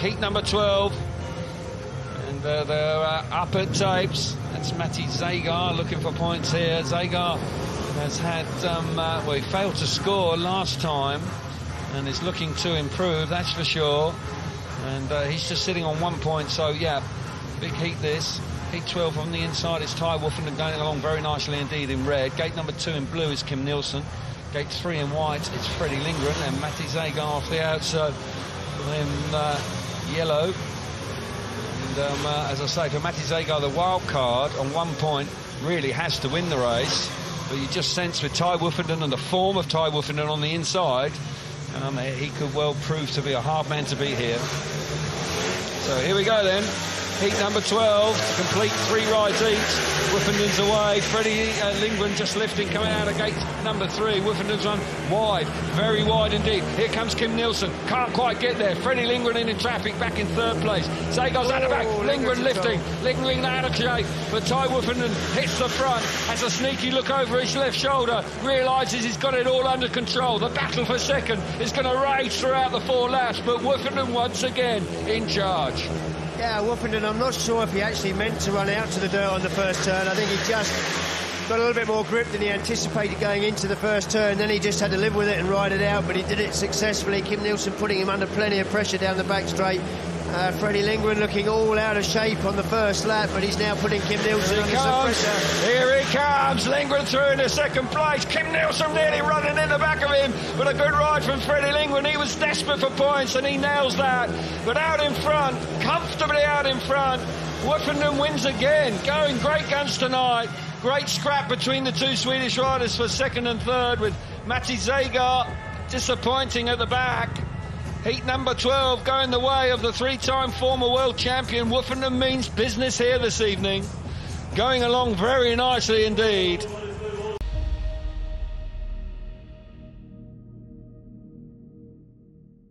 heat number 12. And they're up at tapes. That's Matej Žagar looking for points here. Žagar has had, well, he failed to score last time and is looking to improve, that's for sure. And he's just sitting on 1 point, so yeah, big heat this. Heat 12 on the inside is Ty Woffinden, going along very nicely indeed in red. Gate number 2 in blue is Kim Nilsson. Gate 3 in white is Freddie Lindgren, and Matej Žagar off the outside in yellow. And as I say, for Matej Žagar, the wild card on 1 point, really has to win the race. But you just sense with Ty Woffinden and the form of Ty Woffinden on the inside, he could well prove to be a hard man to beat here. So here we go then. Heat number 12 to complete 3 rides each. Woffenden's away. Freddie Lindgren just lifting, coming out of gate number 3. Woffenden's run wide, very wide indeed. Here comes Kim Nilsson. Can't quite get there. Freddie Lindgren in traffic, back in 3rd place. Žagar's out of back. Lindgren lifting. Lindgren out of shape. But Ty Woffinden hits the front, has a sneaky look over his left shoulder, realises he's got it all under control. The battle for second is going to rage throughout the 4 laps, but Woffenden once again in charge. Yeah, Woffinden, I'm not sure if he actually meant to run out to the dirt on the first turn. I think he just got a little bit more grip than he anticipated going into the first turn. Then he just had to live with it and ride it out, but he did it successfully. Kim Nilsson putting him under plenty of pressure down the back straight. Freddie Lindgren looking all out of shape on the first lap, but he's now putting Kim Nilsson under some pressure. Here he comes, Lindgren through into 2nd place. Kim Nilsson nearly running in the back of him, but a good ride from Freddie Lindgren. He was desperate for points and he nails that. But out in front, comfortably out in front, Woffenden wins again, going great guns tonight. Great scrap between the 2 Swedish riders for 2nd and 3rd, with Matej Žagar disappointing at the back. Heat number 12 going the way of the 3-time former world champion. Woffenden means business here this evening. Going along very nicely indeed.